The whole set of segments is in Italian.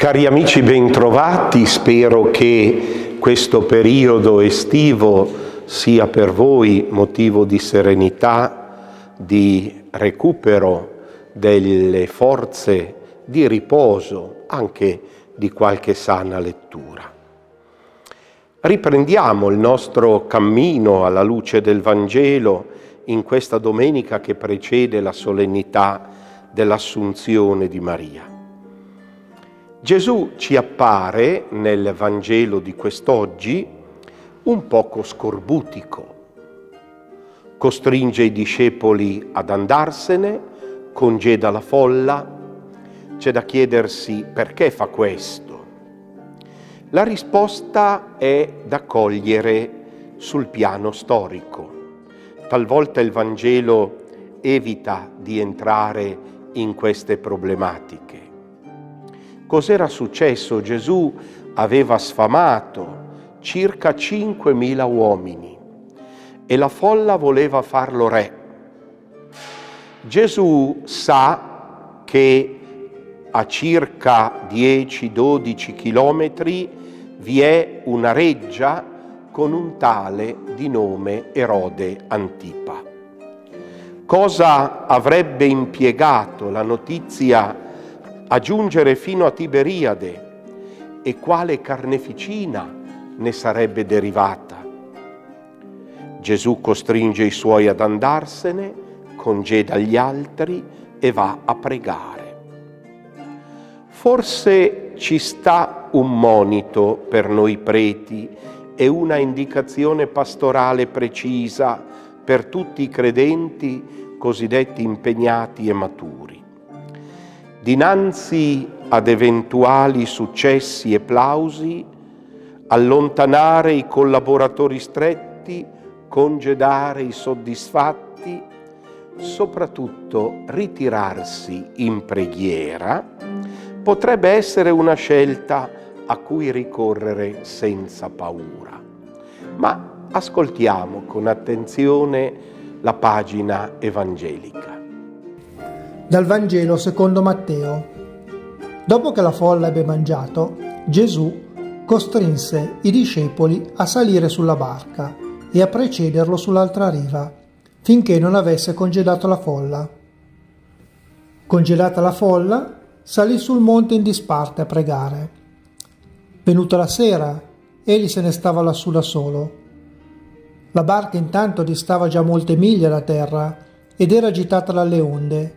Cari amici, bentrovati, spero che questo periodo estivo sia per voi motivo di serenità, di recupero delle forze, di riposo, anche di qualche sana lettura. Riprendiamo il nostro cammino alla luce del Vangelo in questa domenica che precede la solennità dell'Assunzione di Maria. Gesù ci appare nel Vangelo di quest'oggi un poco scorbutico. Costringe i discepoli ad andarsene, congeda la folla. C'è da chiedersi perché fa questo. La risposta è da cogliere sul piano storico. Talvolta il Vangelo evita di entrare in queste problematiche. Cos'era successo? Gesù aveva sfamato circa 5.000 uomini e la folla voleva farlo re. Gesù sa che a circa 10-12 chilometri vi è una reggia con un tale di nome Erode Antipa. Cosa avrebbe impiegato la notizia a giungere fino a Tiberiade e quale carneficina ne sarebbe derivata? Gesù costringe i suoi ad andarsene, congeda gli altri e va a pregare. Forse ci sta un monito per noi preti e una indicazione pastorale precisa per tutti i credenti cosiddetti impegnati e maturi. Dinanzi ad eventuali successi e plausi, allontanare i collaboratori stretti, congedare i soddisfatti, soprattutto ritirarsi in preghiera, potrebbe essere una scelta a cui ricorrere senza paura. Ma ascoltiamo con attenzione la pagina evangelica. Dal Vangelo secondo Matteo. Dopo che la folla ebbe mangiato, Gesù costrinse i discepoli a salire sulla barca e a precederlo sull'altra riva, finché non avesse congedato la folla. Congedata la folla, salì sul monte in disparte a pregare. Venuta la sera, egli se ne stava lassù da solo. La barca intanto distava già molte miglia da terra ed era agitata dalle onde.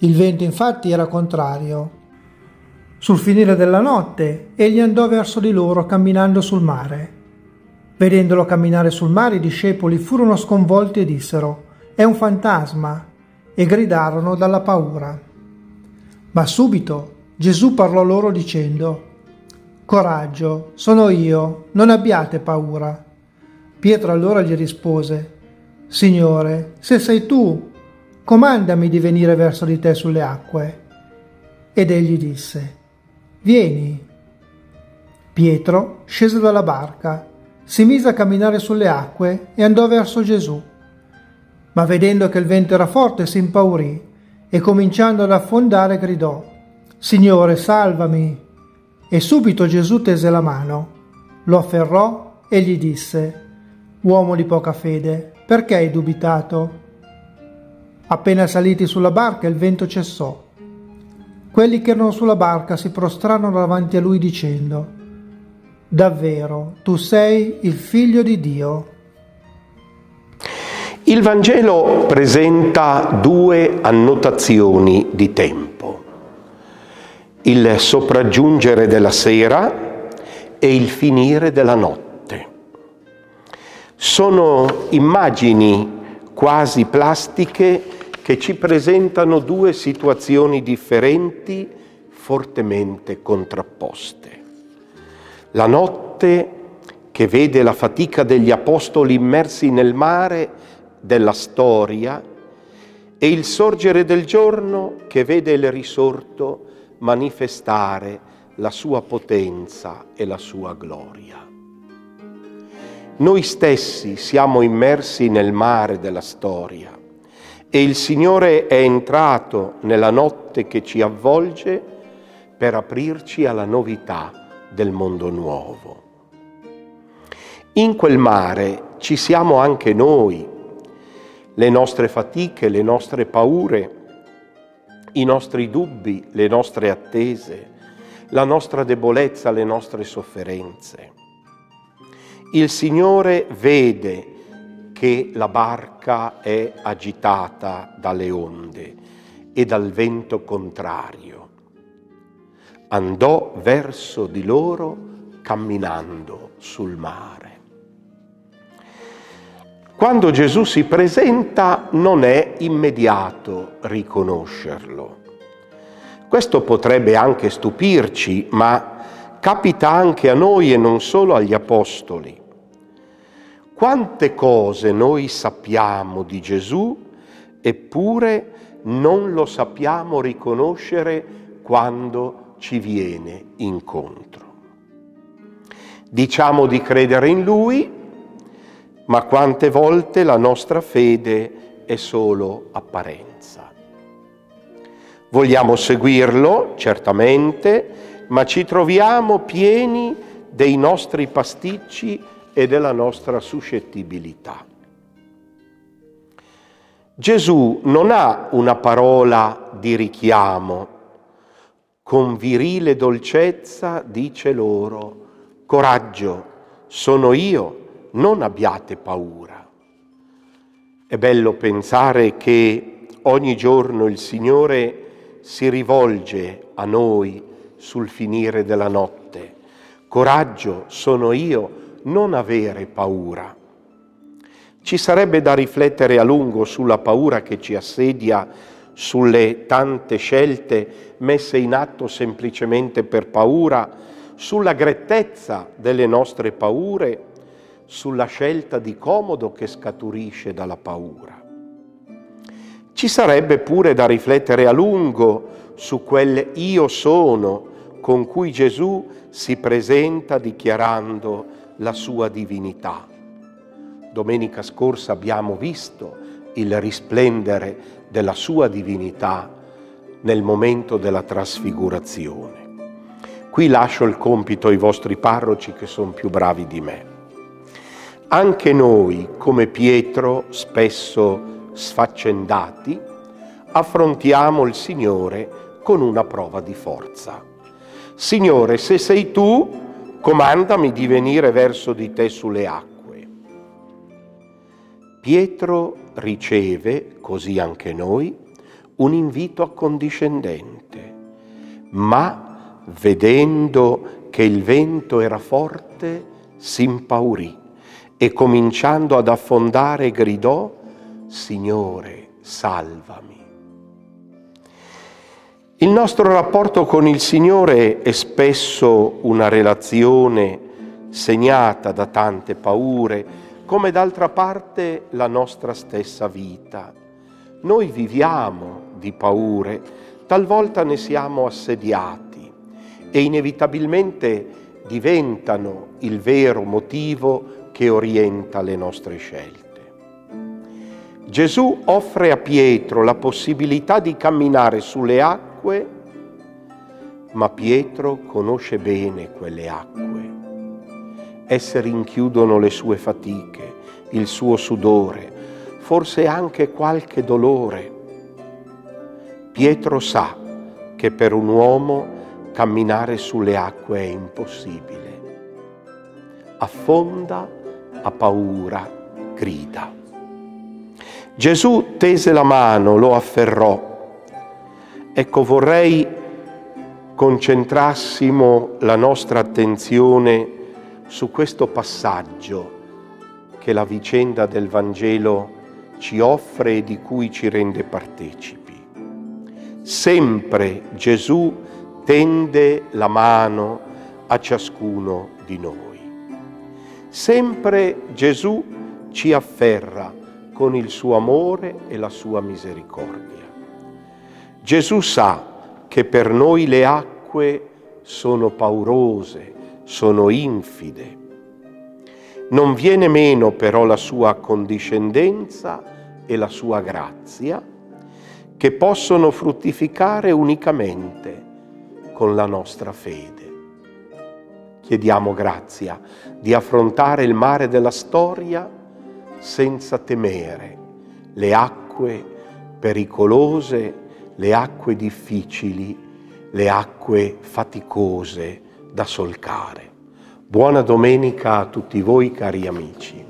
Il vento infatti era contrario. Sul finire della notte egli andò verso di loro camminando sul mare. Vedendolo camminare sul mare, i discepoli furono sconvolti e dissero: «È un fantasma!» e gridarono dalla paura. Ma subito Gesù parlò loro dicendo: «Coraggio, sono io, non abbiate paura!» Pietro allora gli rispose: «Signore, se sei tu, comandami di venire verso di te sulle acque». Ed egli disse: «Vieni». Pietro scese dalla barca, si mise a camminare sulle acque e andò verso Gesù. Ma vedendo che il vento era forte, si impaurì e, cominciando ad affondare, gridò: «Signore, salvami!» E subito Gesù tese la mano, lo afferrò e gli disse: «Uomo di poca fede, perché hai dubitato?» Appena saliti sulla barca, il vento cessò. Quelli che erano sulla barca si prostrarono davanti a lui dicendo: «Davvero, tu sei il Figlio di Dio». Il Vangelo presenta due annotazioni di tempo: il sopraggiungere della sera e il finire della notte. Sono immagini quasi plastiche che ci presentano due situazioni differenti, fortemente contrapposte. La notte, che vede la fatica degli apostoli immersi nel mare della storia, e il sorgere del giorno, che vede il risorto manifestare la sua potenza e la sua gloria. Noi stessi siamo immersi nel mare della storia, e il Signore è entrato nella notte che ci avvolge per aprirci alla novità del mondo nuovo. In quel mare ci siamo anche noi, le nostre fatiche, le nostre paure, i nostri dubbi, le nostre attese, la nostra debolezza, le nostre sofferenze. Il Signore vede che la barca è agitata dalle onde e dal vento contrario. Andò verso di loro camminando sul mare. Quando Gesù si presenta non è immediato riconoscerlo. Questo potrebbe anche stupirci, ma capita anche a noi e non solo agli apostoli. Quante cose noi sappiamo di Gesù, eppure non lo sappiamo riconoscere quando ci viene incontro. Diciamo di credere in Lui, ma quante volte la nostra fede è solo apparenza. Vogliamo seguirlo, certamente, ma ci troviamo pieni dei nostri pasticci e della nostra suscettibilità. Gesù non ha una parola di richiamo. Con virile dolcezza dice loro: «Coraggio, sono io, non abbiate paura». È bello pensare che ogni giorno il Signore si rivolge a noi sul finire della notte. «Coraggio, sono io, non avere paura». Ci sarebbe da riflettere a lungo sulla paura che ci assedia, sulle tante scelte messe in atto semplicemente per paura, sulla grettezza delle nostre paure, sulla scelta di comodo che scaturisce dalla paura. Ci sarebbe pure da riflettere a lungo su quel «io sono» con cui Gesù si presenta dichiarando la sua divinità. Domenica scorsa abbiamo visto il risplendere della sua divinità nel momento della trasfigurazione. Qui lascio il compito ai vostri parroci che sono più bravi di me. Anche noi, come Pietro, spesso sfaccendati, affrontiamo il Signore con una prova di forza. Signore, se sei tu, comandami di venire verso di te sulle acque. Pietro riceve, così anche noi, un invito accondiscendente, ma vedendo che il vento era forte, si impaurì e cominciando ad affondare gridò: «Signore, salvami». Il nostro rapporto con il Signore è spesso una relazione segnata da tante paure, come d'altra parte la nostra stessa vita. Noi viviamo di paure, talvolta ne siamo assediati e inevitabilmente diventano il vero motivo che orienta le nostre scelte. Gesù offre a Pietro la possibilità di camminare sulle acque, ma Pietro conosce bene quelle acque. Esse rinchiudono le sue fatiche, il suo sudore, forse anche qualche dolore. Pietro sa che per un uomo camminare sulle acque è impossibile. Affonda, ha paura, grida. Gesù tese la mano, lo afferrò. Ecco, vorrei concentrassimo la nostra attenzione su questo passaggio che la vicenda del Vangelo ci offre e di cui ci rende partecipi. Sempre Gesù tende la mano a ciascuno di noi. Sempre Gesù ci afferra con il suo amore e la sua misericordia. Gesù sa che per noi le acque sono paurose, sono infide. Non viene meno però la sua accondiscendenza e la sua grazia, che possono fruttificare unicamente con la nostra fede. Chiediamo grazia di affrontare il mare della storia senza temere le acque pericolose, le acque difficili, le acque faticose da solcare. Buona domenica a tutti voi, cari amici.